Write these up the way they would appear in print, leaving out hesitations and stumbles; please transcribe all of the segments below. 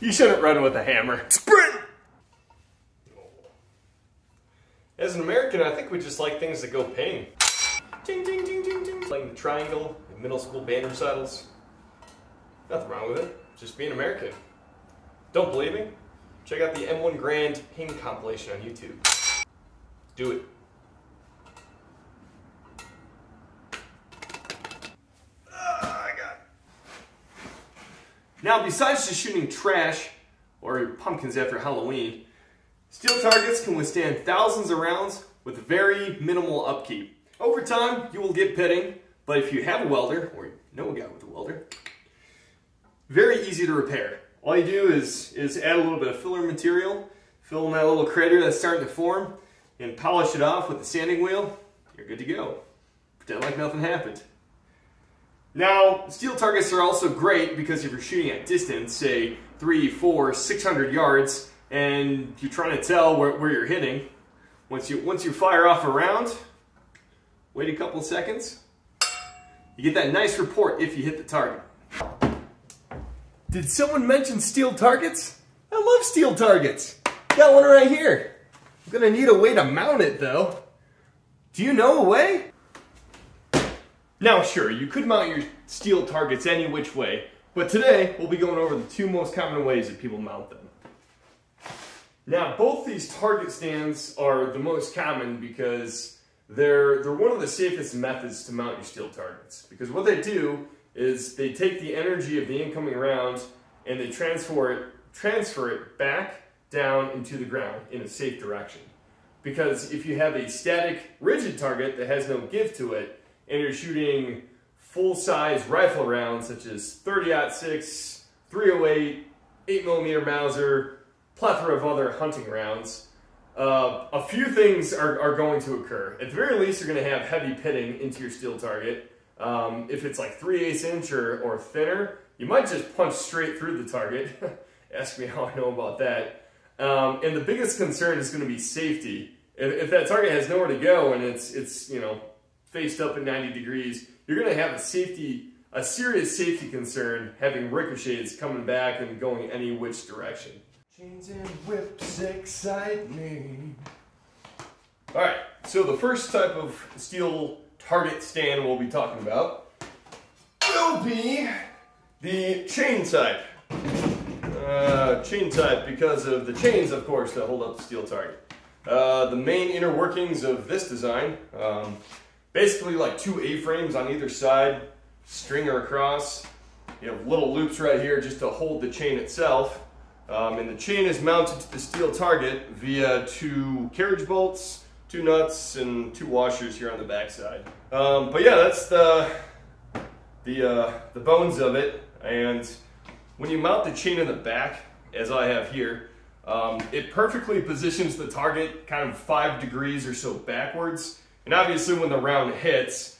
You shouldn't run with a hammer. Sprint! As an American, I think we just like things that go ping. Ding, ding, ding, ding, ding. Playing the triangle in middle school band recitals. Nothing wrong with it. Just being American. Don't believe me? Check out the M1 Grand Ping compilation on YouTube. Do it. I got it. Now, besides just shooting trash or pumpkins after Halloween, steel targets can withstand thousands of rounds with very minimal upkeep. Over time, you will get pitting, but if you have a welder, or you know a guy with a welder, very easy to repair. All you do is add a little bit of filler material, fill in that little crater that's starting to form, and polish it off with the sanding wheel. You're good to go. Pretend like nothing happened. Now, steel targets are also great because if you're shooting at distance, say 300, 400, 600 yards, and you're trying to tell where you're hitting, once you fire off a round, wait a couple seconds, you get that nice report if you hit the target. Did someone mention steel targets? I love steel targets. Got one right here. I'm gonna need a way to mount it though. Do you know a way? Now sure, you could mount your steel targets any which way, but today we'll be going over the two most common ways that people mount them. Now both these target stands are the most common because they're one of the safest methods to mount your steel targets. Because what they do is they take the energy of the incoming round and they transfer it back down into the ground in a safe direction. Because if you have a static, rigid target that has no give to it, and you're shooting full-size rifle rounds such as 30-06, 308, 8mm Mauser, plethora of other hunting rounds, a few things are going to occur. At the very least, you're going to have heavy pitting into your steel target. If it's like 3/8 inch or thinner, you might just punch straight through the target. Ask me how I know about that. And the biggest concern is going to be safety. If that target has nowhere to go and it's you know, faced up at 90 degrees, you're going to have a serious safety concern having ricochets coming back and going any which direction. Chains and whips excite me. All right, so the first type of steel target stand we'll be talking about will be the chain type. Chain type because of the chains, of course, that hold up the steel target. The main inner workings of this design, basically like two A-frames on either side, stringer across. You have little loops right here just to hold the chain itself. And the chain is mounted to the steel target via two carriage bolts, two nuts, and two washers here on the backside. But yeah, that's the bones of it. And when you mount the chain in the back, as I have here, it perfectly positions the target kind of 5 degrees or so backwards. And obviously when the round hits,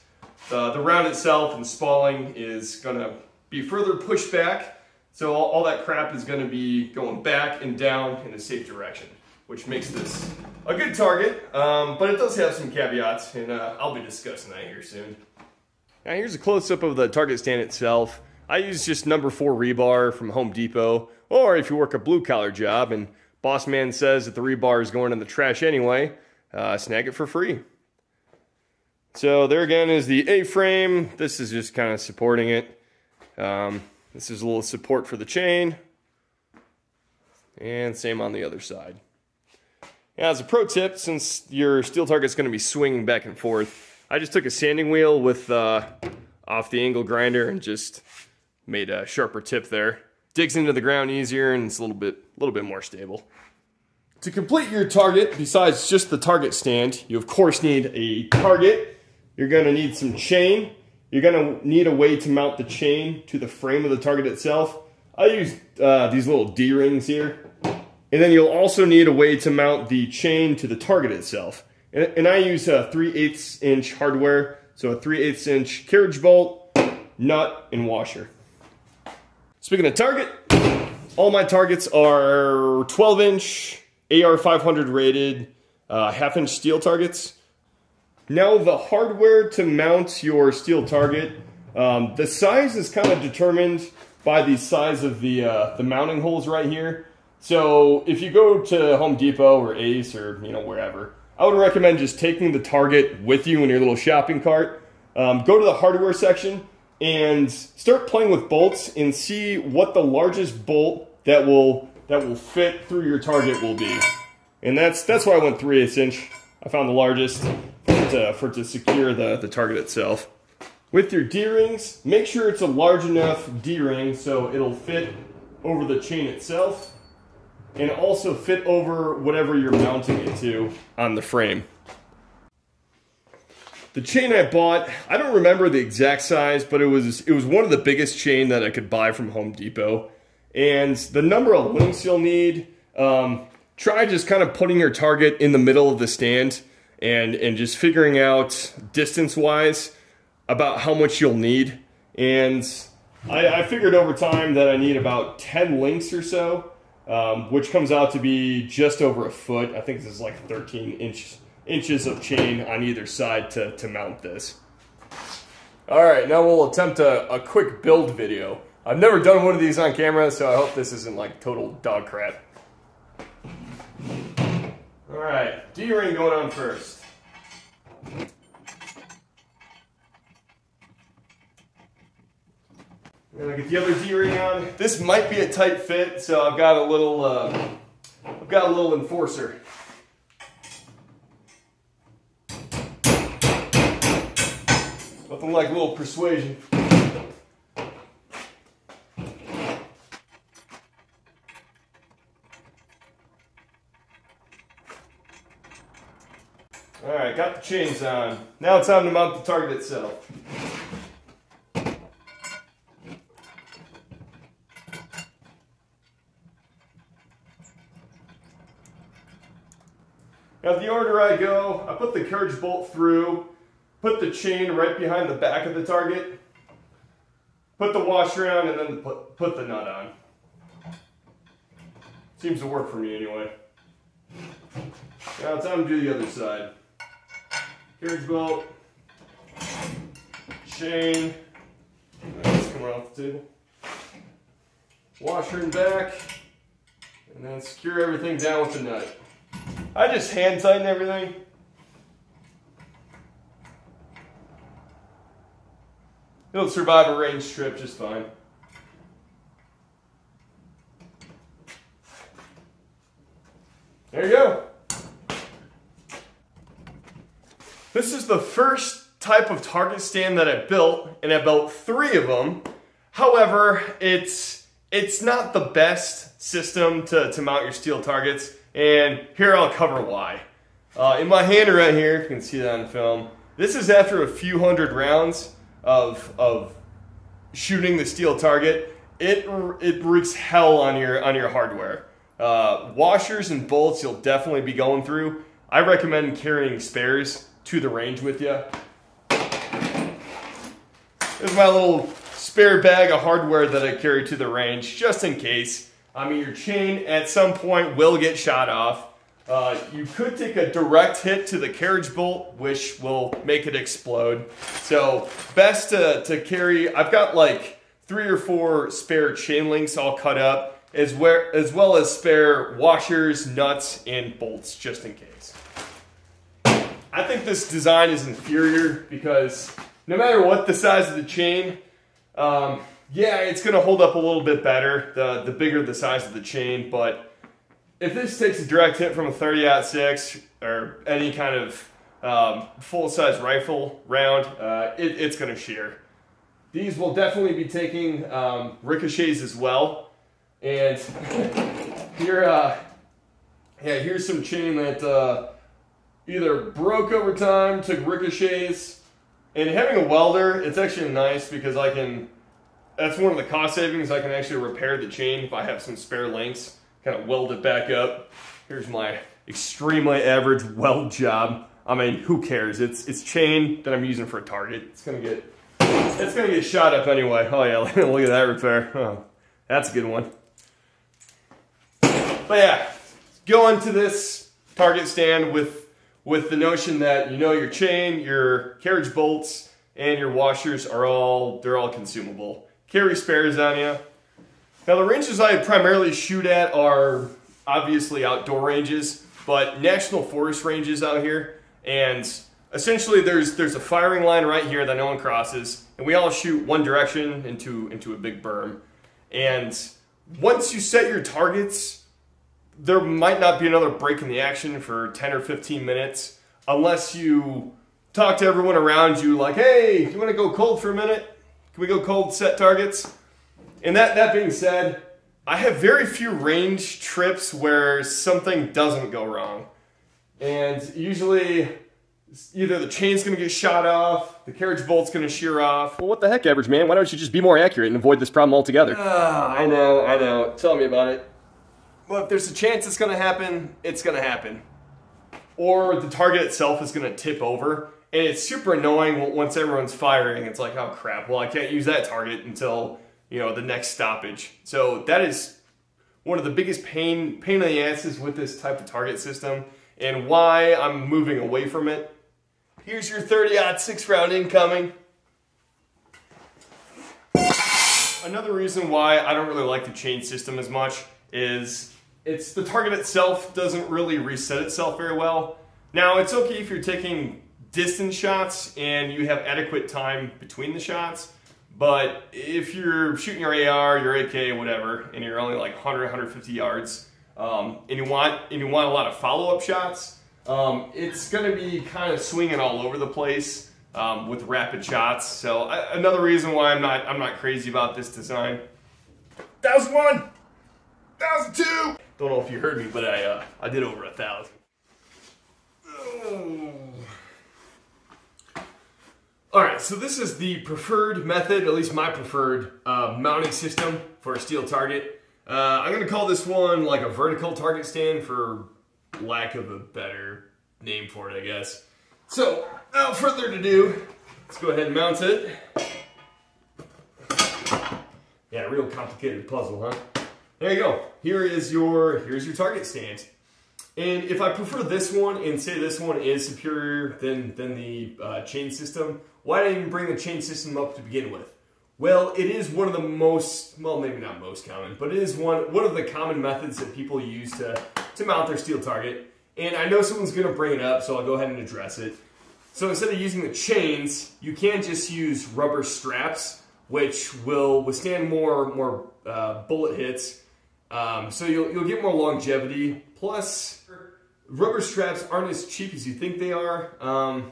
the round itself and spalling is gonna be further pushed back. So all that crap is gonna be going back and down in a safe direction, which makes this a good target, but it does have some caveats, and I'll be discussing that here soon. Now here's a close-up of the target stand itself. I use just #4 rebar from Home Depot, or if you work a blue-collar job and boss man says that the rebar is going in the trash anyway, snag it for free. So there again is the A-frame. This is just kind of supporting it. This is a little support for the chain, and same on the other side. Now, as a pro tip, since your steel target's going to be swinging back and forth, I just took a sanding wheel with off the angle grinder and just made a sharper tip there. Digs into the ground easier and it's a little bit more stable. To complete your target, besides just the target stand, you of course need a target. You're going to need some chain. You're going to need a way to mount the chain to the frame of the target itself. I use these little D-rings here. And then you'll also need a way to mount the chain to the target itself. And I use 3/8 inch hardware, so a 3/8 inch carriage bolt, nut, and washer. Speaking of target, all my targets are 12 inch AR500 rated 1/2 inch steel targets. Now the hardware to mount your steel target, the size is kind of determined by the size of the mounting holes right here. So if you go to Home Depot or Ace or, you know, wherever, I would recommend just taking the target with you in your little shopping cart. Go to the hardware section and start playing with bolts and see what the largest bolt that will fit through your target will be. And that's why I went 3/8 inch. I found the largest for it to secure the target itself. With your D-rings, make sure it's a large enough D-ring so it'll fit over the chain itself and also fit over whatever you're mounting it to on the frame. The chain I bought, I don't remember the exact size, but it was one of the biggest chain that I could buy from Home Depot. And the number of links you'll need, try just kind of putting your target in the middle of the stand and just figuring out distance-wise about how much you'll need. And I figured over time that I need about 10 links or so, which comes out to be just over a foot. I think this is like 13 inches of chain on either side to mount this. All right, now we'll attempt a quick build video. I've never done one of these on camera, so I hope this isn't like total dog crap. All right, D-ring going on first. I'm gonna get the other D-ring on. This might be a tight fit, so I've got a little enforcer. Nothing like a little persuasion. All right, got the chains on. Now it's time to mount the target itself. Now the order I go, I put the carriage bolt through, put the chain right behind the back of the target, put the wash around, and then put the nut on. Seems to work for me anyway. Now it's time to do the other side. Carriage bolt, chain, that's coming off the table, washer and back, and then secure everything down with the nut. I just hand tighten everything. It'll survive a range trip just fine. There you go. This is the first type of target stand that I built, and I built 3 of them. However, it's not the best system to mount your steel targets. And here I'll cover why. In my hand right here, you can see that on film, this is after a few hundred rounds of shooting the steel target. It wreaks hell on your hardware. Washers and bolts you'll definitely be going through. I recommend carrying spares to the range with you. There's my little spare bag of hardware that I carry to the range just in case. I mean, your chain at some point will get shot off. You could take a direct hit to the carriage bolt, which will make it explode. So best to carry, I've got like 3 or 4 spare chain links all cut up, as well as spare washers, nuts, and bolts, just in case. I think this design is inferior because no matter what the size of the chain, yeah, it's going to hold up a little bit better, the bigger the size of the chain, but if this takes a direct hit from a 30-06 or any kind of full-size rifle round, it's going to shear. These will definitely be taking ricochets as well, and here, here's some chain that either broke over time, took ricochets, and having a welder, it's actually nice because I can... That's one of the cost savings. I can actually repair the chain if I have some spare links, kind of weld it back up. Here's my extremely average weld job. I mean, who cares? It's chain that I'm using for a target. It's gonna get shot up anyway. Oh yeah, look at that repair. Oh, that's a good one. But yeah, go into this target stand with the notion that you know your chain, your carriage bolts, and your washers are all consumable. Carry spares on you. Now, the ranges I primarily shoot at are obviously outdoor ranges, but national forest ranges out here. And essentially there's a firing line right here that no one crosses, and we all shoot one direction into a big berm. And once you set your targets, there might not be another break in the action for 10 or 15 minutes unless you talk to everyone around you like, hey, you want to go cold for a minute? Can we go cold, set targets? And that being said, I have very few range trips where something doesn't go wrong. And usually either the chain's going to get shot off, the carriage bolt's going to shear off. Well, what the heck, average man? Why don't you just be more accurate and avoid this problem altogether? I know. Tell me about it. Well, if there's a chance it's going to happen, it's going to happen. Or the target itself is going to tip over. And it's super annoying once everyone's firing. It's like, oh crap, well I can't use that target until, you know, the next stoppage. So that is one of the biggest pain in the asses with this type of target system and why I'm moving away from it. Here's your 30-aught 6-round incoming. Another reason why I don't really like the chain system as much is it's the target itself doesn't really reset itself very well. Now, it's okay if you're taking distance shots and you have adequate time between the shots, but if you're shooting your AR, your AK, whatever, and you're only like 100, 150 yards, and you want a lot of follow-up shots, it's going to be kind of swinging all over the place with rapid shots. So another reason why I'm not crazy about this design. 1,001. 1,002! Don't know if you heard me, but I did over 1,000. Oh. Alright, so this is the preferred method, at least my preferred mounting system for a steel target. I'm going to call this one like a vertical target stand for lack of a better name for it, I guess. So, without further ado, let's go ahead and mount it. Yeah, real complicated puzzle, huh? There you go. Here's your target stand. And if I prefer this one and say this one is superior than the chain system, why did I even bring the chain system up to begin with? Well, it is one of the most, well, maybe not most common, but it is one of the common methods that people use to mount their steel target. And I know someone's going to bring it up, so I'll go ahead and address it. So instead of using the chains, you can just use rubber straps, which will withstand more bullet hits. So you'll get more longevity. Plus, rubber straps aren't as cheap as you think they are,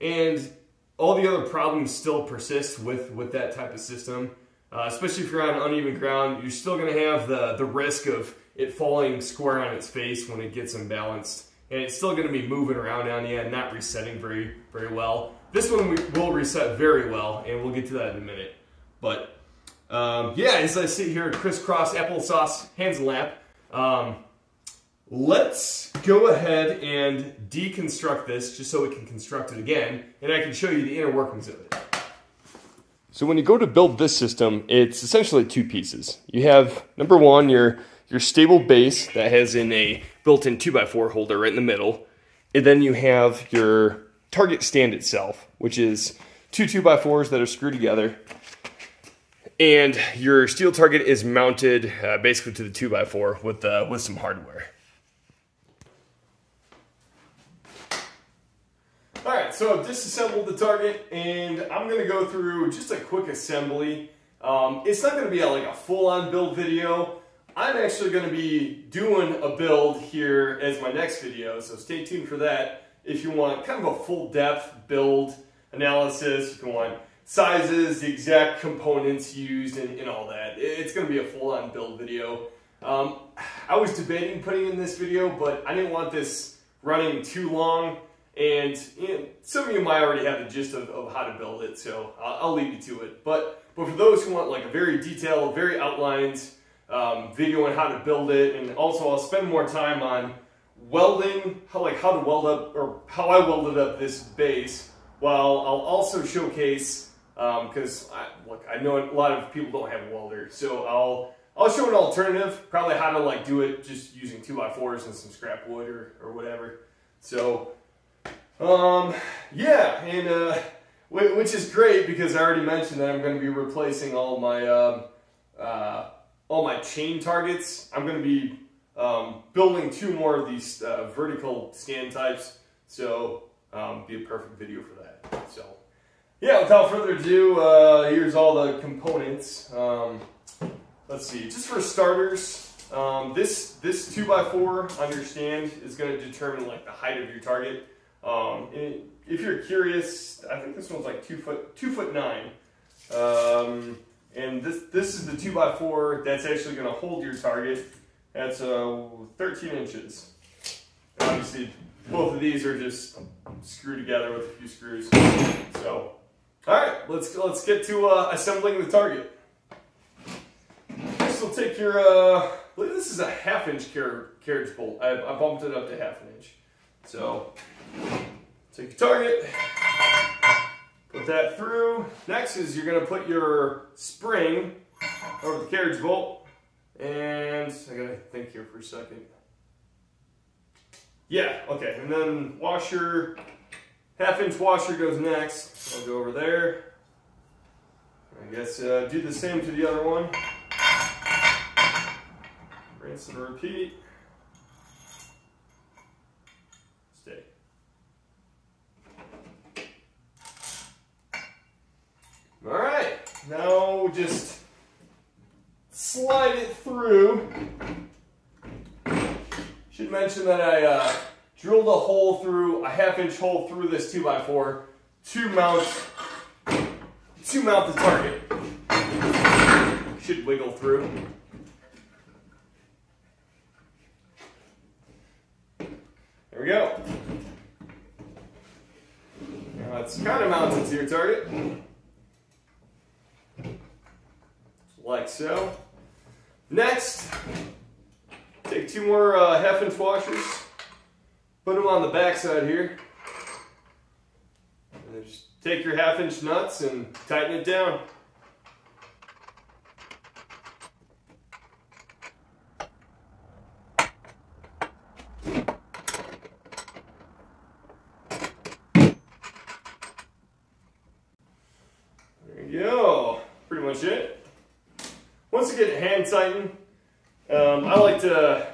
and all the other problems still persist with that type of system. Especially if you're on uneven ground, you're still going to have the risk of it falling square on its face when it gets unbalanced, and it's still going to be moving around on you and not resetting very well. This one will reset very well, and we'll get to that in a minute. But yeah, as I sit here, crisscross applesauce, hands in lap, let's go ahead and deconstruct this just so we can construct it again, and I can show you the inner workings of it. So when you go to build this system, it's essentially two pieces. You have, number one, your stable base that has in a built-in 2x4 holder right in the middle, and then you have your target stand itself, which is two 2x4s that are screwed together. And your steel target is mounted basically to the 2x4 with some hardware. Alright, so I've disassembled the target, and I'm going to go through just a quick assembly. It's not going to be like a full-on build video. I'm actually going to be doing a build here as my next video, so stay tuned for that. If you want kind of a full-depth build analysis, you want sizes, the exact components used, and all that. It's going to be a full-on build video. I was debating putting in this video, but I didn't want this running too long, and some of you might already have the gist of how to build it, so I'll leave you to it. But for those who want like a very detailed, very outlined video on how to build it, and also I'll spend more time on welding, how I welded up this base, while I'll also showcase, because I know a lot of people don't have a welder, so I'll show an alternative, probably how to like do it just using 2x4s and some scrap wood or whatever. So, yeah, and which is great because I already mentioned that I'm going to be replacing all my all my chain targets. I'm going to be building 2 more of these vertical stand types, so be a perfect video for that. So yeah, without further ado, here's all the components. Let's see, just for starters, this 2x4, understand, is going to determine like the height of your target. If you're curious, I think this one's like 2'9". And this is the 2x4 that's actually going to hold your target. That's 13 inches. And obviously, both of these are just screwed together with a few screws. So, all right, let's get to assembling the target. First, we'll take your. I believe this is a 1/2 inch carriage bolt. I bumped it up to 1/2 inch. So, take your target. Put that through. Next is you're going to put your spring over the carriage bolt, and I gotta think here for a second. Yeah, okay, and then washer, 1/2 inch washer goes next. I'll go over there. I guess do the same to the other one. Rinse and repeat. Stay. All right, now just slide it through. Should mention that I drilled a hole through, a 1/2 inch hole through this 2x4 to mount the target. Should wiggle through. There we go. Now it's kind of mounted to your target. Like so. Next, take 2 more 1/2 inch washers, put them on the back side here, and then just take your 1/2 inch nuts and tighten it down. There you go, pretty much it. Once again, hand tighten. I like to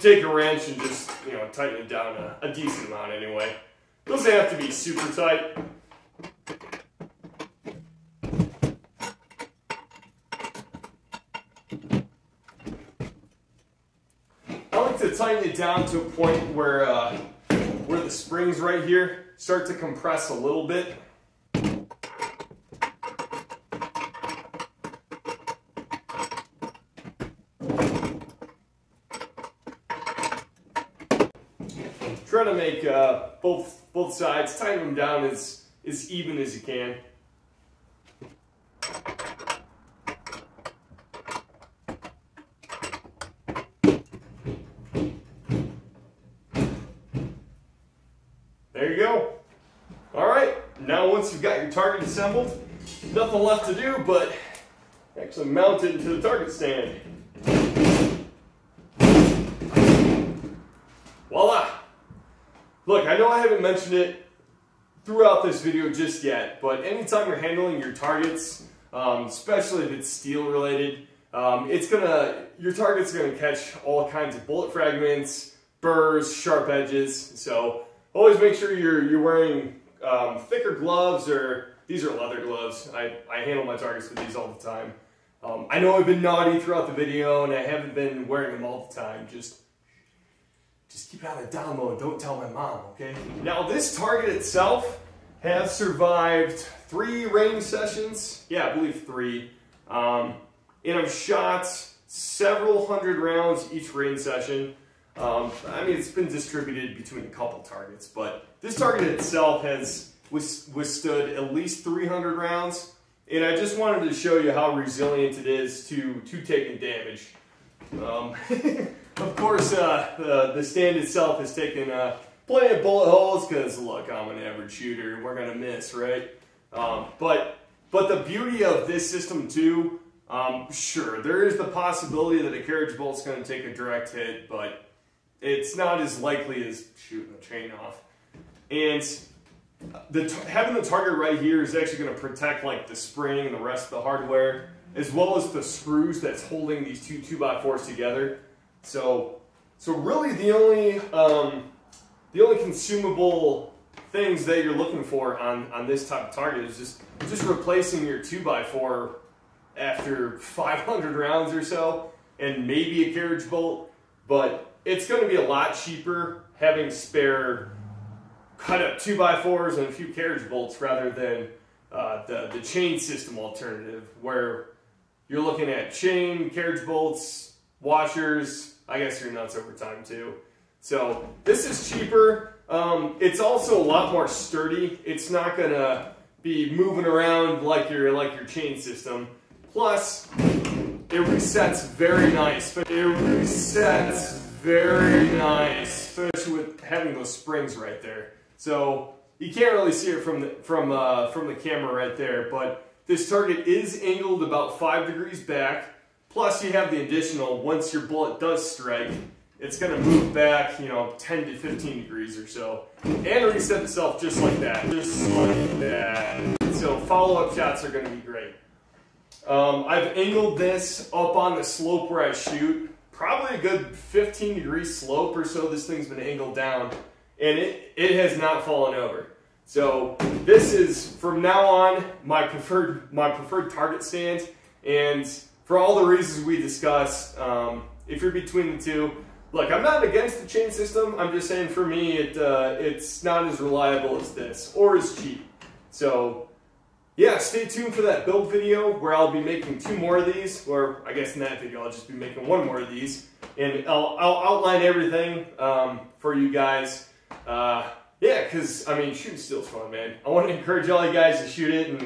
take a wrench and just, you know, tighten it down a decent amount anyway. It doesn't have to be super tight. I like to tighten it down to a point where the springs right here start to compress a little bit. Try to make both sides, tighten them down as even as you can. There you go. All right, now once you've got your target assembled, nothing left to do but actually mount it into the target stand. Voila! Look, I know I haven't mentioned it throughout this video just yet, but anytime you're handling your targets, especially if it's steel related, your target's gonna catch all kinds of bullet fragments, burrs, sharp edges. So always make sure you're wearing thicker gloves, or these are leather gloves. I handle my targets with these all the time. I know I've been naughty throughout the video and I haven't been wearing them all the time. Just keep it on the down low and don't tell my mom, okay? Now this target itself has survived 3 range sessions. Yeah, I believe 3. And I've shot several hundred rounds each range session. I mean, it's been distributed between a couple targets, but this target itself has withstood at least 300 rounds. And I just wanted to show you how resilient it is to taking damage. Of course, the stand itself has taken plenty of bullet holes because, look, I'm an average shooter and we're going to miss, right? But the beauty of this system, too, sure, there is the possibility that a carriage bolt's going to take a direct hit, but it's not as likely as shooting the chain off. And having the target right here is actually going to protect, like, the spring and the rest of the hardware. as well as the screws that's holding these two 2x4s together. So really the only consumable things that you're looking for on this type of target is just replacing your 2x4 after 500 rounds or so, and maybe a carriage bolt, but it's going to be a lot cheaper having spare cut up 2x4s and a few carriage bolts rather than the chain system alternative, where you're looking at chain, carriage bolts, washers, I guess your nuts over time too. So this is cheaper. It's also a lot more sturdy. It's not gonna be moving around like your chain system. Plus, it resets very nice. It resets very nice, especially with having those springs right there. So you can't really see it from the camera right there, but this target is angled about 5 degrees back. Plus, you have the additional, once your bullet does strike, it's going to move back, 10 to 15 degrees or so, and reset itself just like that. So follow-up shots are going to be great. I've angled this up on the slope where I shoot, probably a good 15-degree slope or so. This thing's been angled down, and it has not fallen over. So this is, from now on, my preferred target stand, and for all the reasons we discussed, if you're between the two, look, I'm not against the chain system. I'm just saying, for me, it's not as reliable as this, or as cheap. So yeah, stay tuned for that build video where I'll be making two more of these, or I guess in that video I'll just be making one more of these, and I'll outline everything for you guys. Yeah, because I mean, shooting steel is fun, man. I want to encourage all you guys to shoot it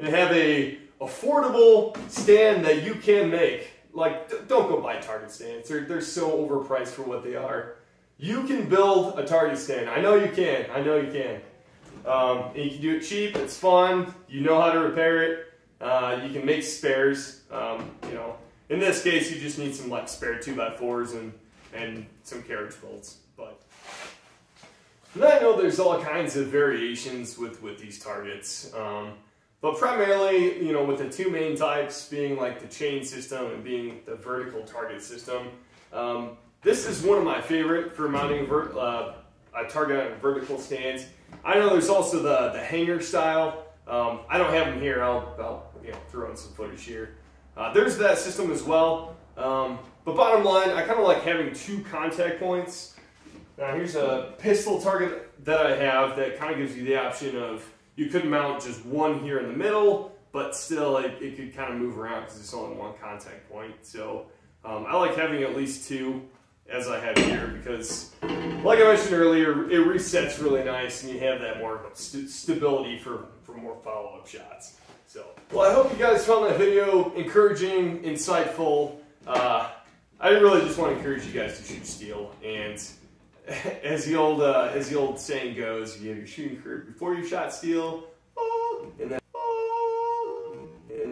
and have a affordable stand that you can make. Like, don't go buy target stands. They're so overpriced for what they are. You can build a target stand. I know you can. I know you can. And you can do it cheap. It's fun. You know how to repair it. You can make spares. In this case, you just need some like spare 2x4s and some carriage bolts. But I know there's all kinds of variations with these targets. But primarily, with the two main types being like the chain system and being the vertical target system, this is one of my favorite for mounting a target on vertical stands. I know there's also the hanger style. I don't have them here. I'll throw in some footage here. There's that system as well. But bottom line, I kind of like having two contact points. Now here's a pistol target that I have that kind of gives you the option of, you could mount just one here in the middle, but still it could kind of move around because it's only one contact point. So I like having at least two, as I have here, because like I mentioned earlier, it resets really nice and you have that more stability for more follow-up shots. So, well, I hope you guys found that video encouraging, insightful. I really just want to encourage you guys to shoot steel, and as the old saying goes, you have your shooting career before you shot steel, and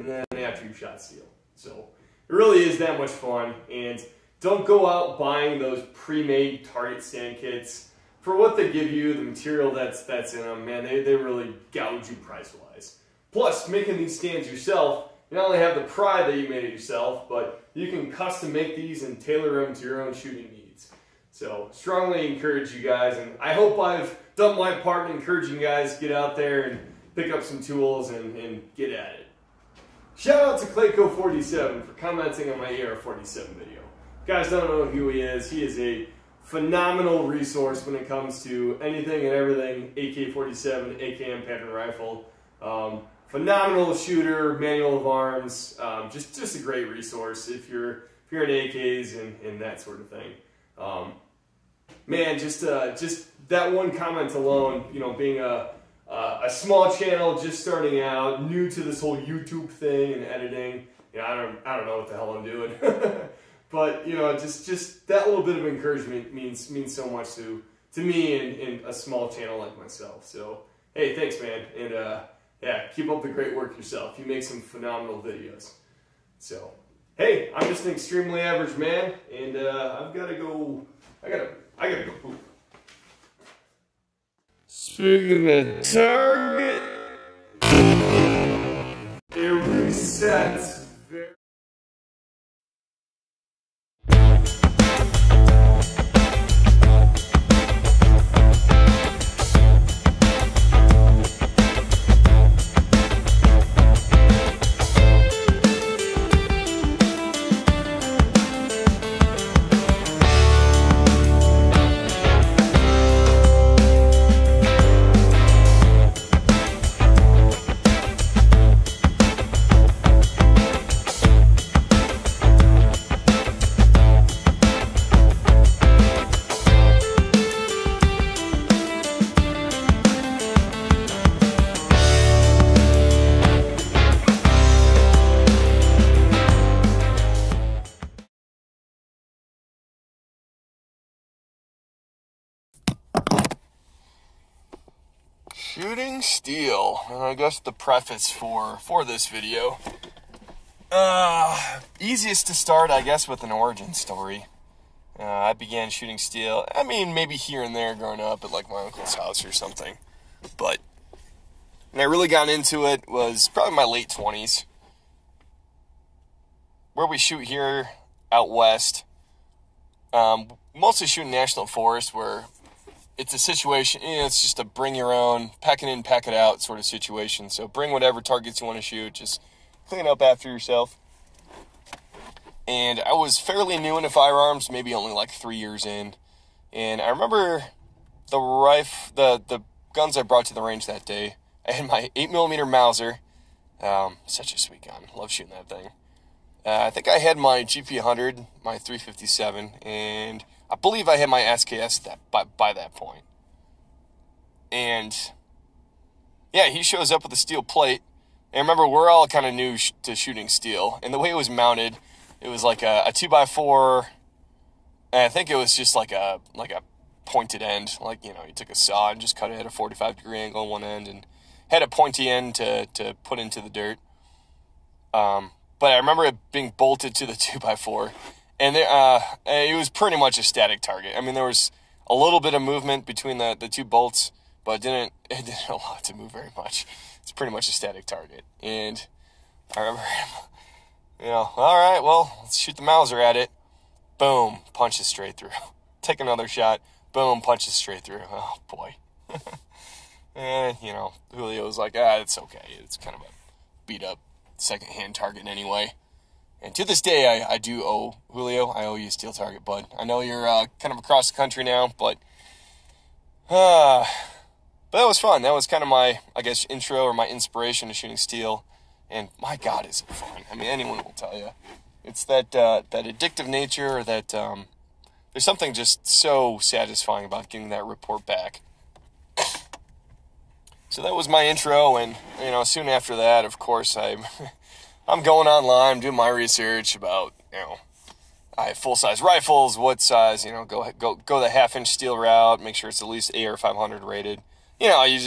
then after you shot steel. So it really is that much fun, and don't go out buying those pre-made target stand kits for what they give you. The material that's in them, man, they really gouge you price-wise. Plus, making these stands yourself, you not only have the pride that you made it yourself, but you can custom make these and tailor them to your own shooting needs. So, strongly encourage you guys, and I hope I've done my part in encouraging you guys to get out there and pick up some tools and get at it. Shout out to Clayco47 for commenting on my AR-47 video. If you guys don't know who he is a phenomenal resource when it comes to anything and everything AK-47, AKM pattern rifle. Phenomenal shooter, manual of arms, just a great resource if you're in AKs and that sort of thing. Man, just that one comment alone, being a small channel, just starting out, new to this whole YouTube thing and editing, I don't know what the hell I'm doing, but just that little bit of encouragement means so much to me and a small channel like myself. So hey, thanks, man, and yeah, keep up the great work yourself. You make some phenomenal videos. So hey, I'm just an extremely average man, and I've got to go. I gotta go poop. Speaking of target, it resets. Shooting steel, and I guess the preface for this video. Easiest to start, I guess, with an origin story. I began shooting steel, I mean, maybe here and there growing up at, like, my uncle's house or something. But when I really got into it was probably my late 20s. Where we shoot here out west, mostly shooting national forest, where it's a situation, it's just a bring your own, pack it in, pack it out sort of situation. So bring whatever targets you want to shoot, just clean up after yourself. And I was fairly new into firearms, maybe only like 3 years in. And I remember the rifle, the guns I brought to the range that day. I had my 8mm Mauser. Such a sweet gun. Love shooting that thing. I think I had my GP100, my 357, and I believe I had my SKS by that point. And yeah, he shows up with a steel plate. And remember, we're all kind of new to shooting steel. And the way it was mounted, it was like a 2x4, and I think it was just like a pointed end. Like, you know, you took a saw and just cut it at a 45-degree angle on one end and had a pointy end to put into the dirt. But I remember it being bolted to the 2x4, and it was pretty much a static target. I mean, there was a little bit of movement between the two bolts, but it didn't allow it to move very much. It's pretty much a static target. And I remember, you know, all right, well, let's shoot the Mauser at it. Boom, punches straight through. Take another shot. Boom, punches straight through. Oh, boy. And, you know, Julio was like, it's okay. It's kind of a beat-up second-hand target anyway. And to this day, I do owe Julio. I owe you a steel target, bud. I know you're kind of across the country now, but that was fun. That was kind of my, I guess, intro or my inspiration to shooting steel. And my God, is it fun. I mean, anyone will tell you. It's that addictive nature, or that there's something just so satisfying about getting that report back. So that was my intro, and, you know, soon after that, of course, I'm going online, doing my research about, you know, I have full-size rifles, what size, you know, go the half-inch steel route, make sure it's at least AR-500 rated. You know, you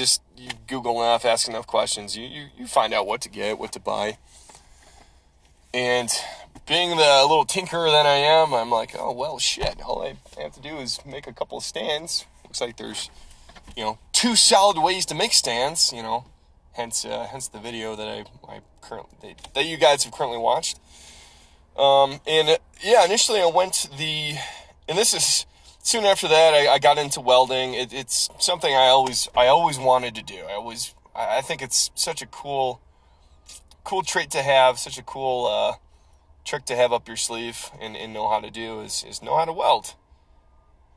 Google enough, ask enough questions, you find out what to get, what to buy. And being the little tinkerer that I am, I'm like, oh, well, shit, all I have to do is make a couple of stands. Looks like there's, you know, two solid ways to make stands, you know, hence the video that that you guys have currently watched. And yeah, initially I went to and this is, soon after that, I got into welding. It's something I always wanted to do. I think it's such a cool trait to have, such a cool trick to have up your sleeve and know how to do is know how to weld.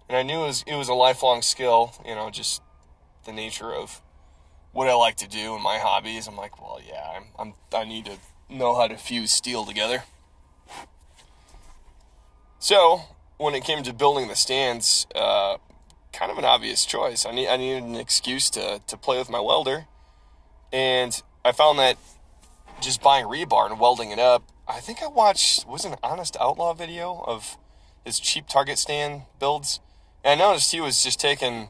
And I knew it was a lifelong skill, you know, just the nature of what I like to do and my hobbies. I'm like, well, yeah, I need to know how to fuse steel together. So when it came to building the stands, kind of an obvious choice. I needed an excuse to play with my welder. And I found that just buying rebar and welding it up, I think I watched, was an Honest Outlaw video of his cheap target stand builds. And I noticed he was just taking,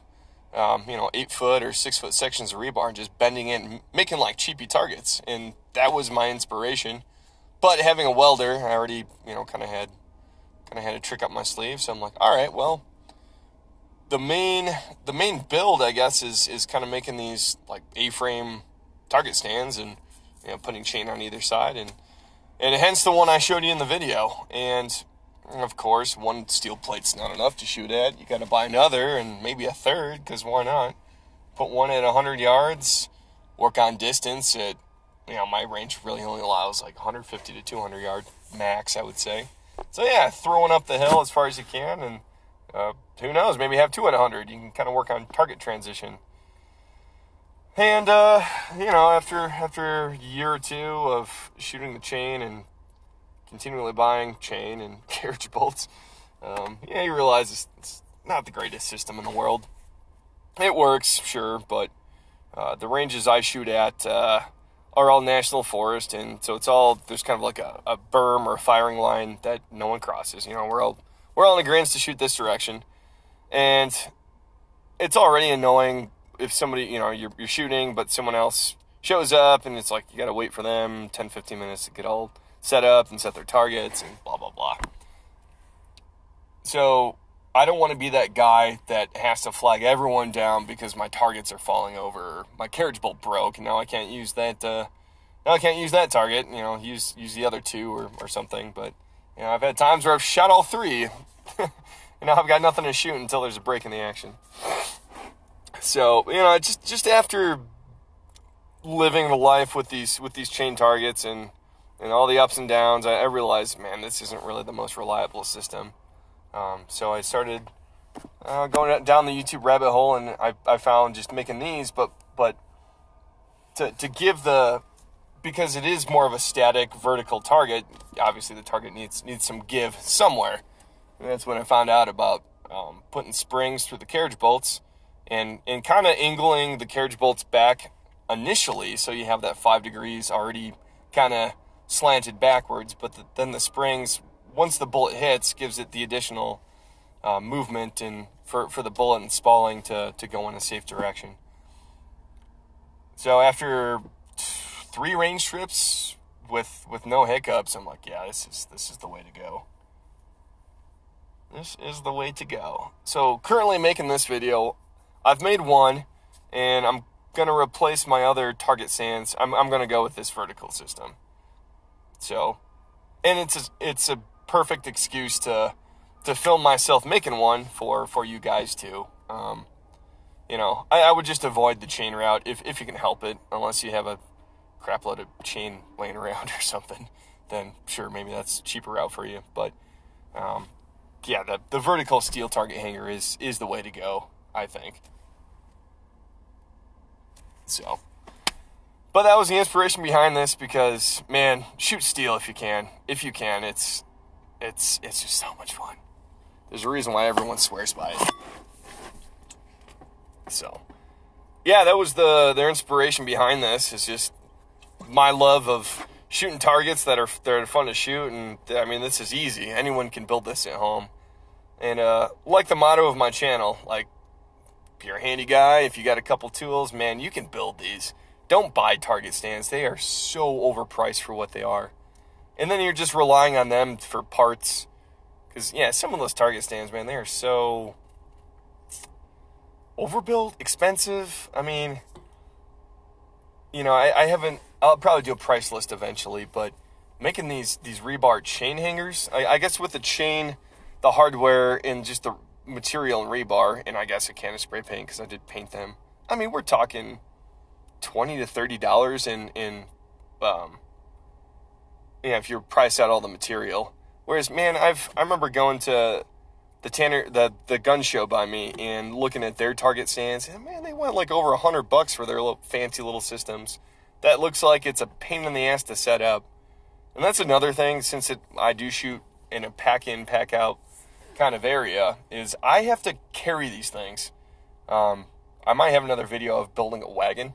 you know, 8-foot or 6-foot sections of rebar and just bending it and making like cheapy targets. And that was my inspiration. But having a welder, I already, you know, kind of had a trick up my sleeve, so I'm like, all right, well, the main build, I guess, is kind of making these like A-frame target stands and, you know, putting chain on either side, and hence the one I showed you in the video. And of course, one steel plate's not enough to shoot at. You got to buy another and maybe a third, because why not? Put one at 100 yards, work on distance at, you know, my range really only allows like 150 to 200 yard max, I would say. So yeah, throwing up the hill as far as you can, and who knows, maybe have two at 100. You can kind of work on target transition. And, you know, after a year or two of shooting the chain and continually buying chain and carriage bolts, yeah, you realize it's not the greatest system in the world. It works, sure, but the ranges I shoot at are all national forest, and so it's all, there's kind of like a berm or a firing line that no one crosses. You know, we're all in agreement to shoot this direction, and it's already annoying if somebody, you know, you're shooting, but someone else shows up, and it's like you got to wait for them 10, 15 minutes to get all set up and set their targets and blah, blah, blah. So I don't want to be that guy that has to flag everyone down because my targets are falling over, or my carriage bolt broke, and now I can't use that. Now I can't use that target. You know, use the other two or something. But you know, I've had times where I've shot all three, and now I've got nothing to shoot until there's a break in the action. So, you know, just after living the life with these chain targets and all the ups and downs, I realized, man, this isn't really the most reliable system. So I started going down the YouTube rabbit hole, and I found just making these, but to give the, because it is more of a static vertical target, obviously the target needs some give somewhere. And that's when I found out about putting springs through the carriage bolts and kind of angling the carriage bolts back initially, so you have that 5 degrees already kind of slanted backwards, but then the springs, once the bullet hits, gives it the additional movement and for the bullet and spalling to go in a safe direction. So after 3 range trips with no hiccups, I'm like, yeah, this is the way to go. This is the way to go. So currently making this video, I've made one, and I'm going to replace my other target sands. I'm going to go with this vertical system. So, and it's a perfect excuse to film myself making one for you guys too. You know, I would just avoid the chain route if you can help it, unless you have a crap load of chain laying around or something. Then sure, maybe that's a cheaper route for you. But yeah, the vertical steel target hanger is the way to go, I think. So, but that was the inspiration behind this, because man, shoot steel if you can. If you can, it's just so much fun. There's a reason why everyone swears by it. So, yeah, that was their inspiration behind this. It's just my love of shooting targets that are fun to shoot, and I mean, this is easy. Anyone can build this at home. And like the motto of my channel, like, if you're a handy guy, if you got a couple tools, man, you can build these. Don't buy target stands. They are so overpriced for what they are. And then you're just relying on them for parts. Because, yeah, some of those target stands, man, they are so overbuilt, expensive. I mean, you know, I haven't, I'll probably do a price list eventually, but making these rebar chain hangers, I guess with the chain, the hardware, and just the material and rebar, and I guess a can of spray paint, because I did paint them. I mean, we're talking $20 to $30 in you know, if you price out all the material. Whereas, man, I remember going to the Tanner the gun show by me and looking at their target stands, and man, they went like over $100 for their little fancy little systems. That looks like it's a pain in the ass to set up. And that's another thing, since I do shoot in a pack-in, pack-out kind of area, is I have to carry these things. I might have another video of building a wagon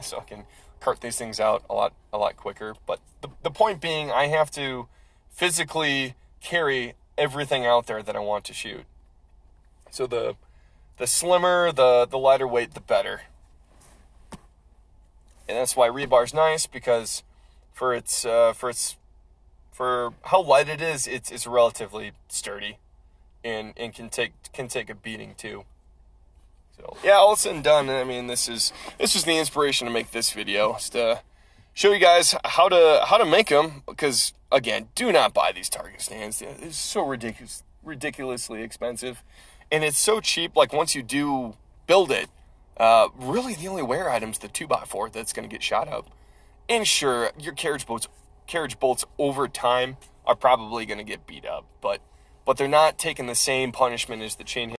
so I can cart these things out a lot quicker. But the point being, I have to physically carry everything out there that I want to shoot. So the slimmer, the lighter weight, the better. And that's why rebar's nice, because for how light it is, it's relatively sturdy. And can take a beating too. So yeah, all said and done, I mean, this was the inspiration to make this video, just to show you guys how to make them. Because again, do not buy these target stands. It's so ridiculously expensive, and it's so cheap. Like, once you do build it, really the only wear item's the 2x4 that's going to get shot up. And sure, your carriage bolts over time are probably going to get beat up, but they're not taking the same punishment as the chain